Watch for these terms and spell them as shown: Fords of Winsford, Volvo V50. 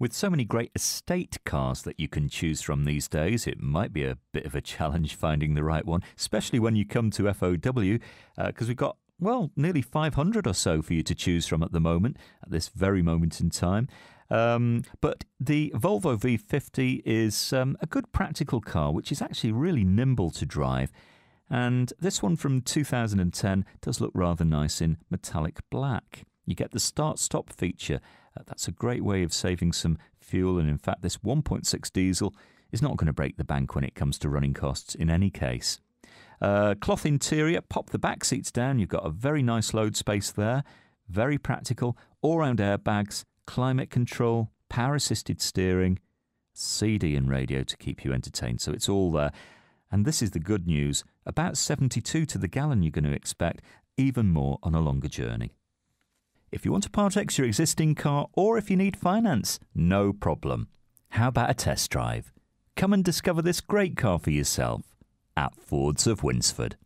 With so many great estate cars that you can choose from these days, it might be a bit of a challenge finding the right one, especially when you come to FOW, because we've got, well, nearly 500 or so for you to choose from at the moment, at this very moment in time. But the Volvo V50 is a good practical car, which is actually really nimble to drive. And this one from 2010 does look rather nice in metallic black. You get the start-stop feature. That's a great way of saving some fuel, and in fact this 1.6 diesel is not going to break the bank when it comes to running costs in any case. Cloth interior, pop the back seats down, you've got a very nice load space there, very practical, all-round airbags, climate control, power-assisted steering, CD and radio to keep you entertained, so it's all there. And this is the good news, about 72 to the gallon you're going to expect, even more on a longer journey. If you want to part-ex your existing car, or if you need finance, no problem. How about a test drive? Come and discover this great car for yourself at Fords of Winsford.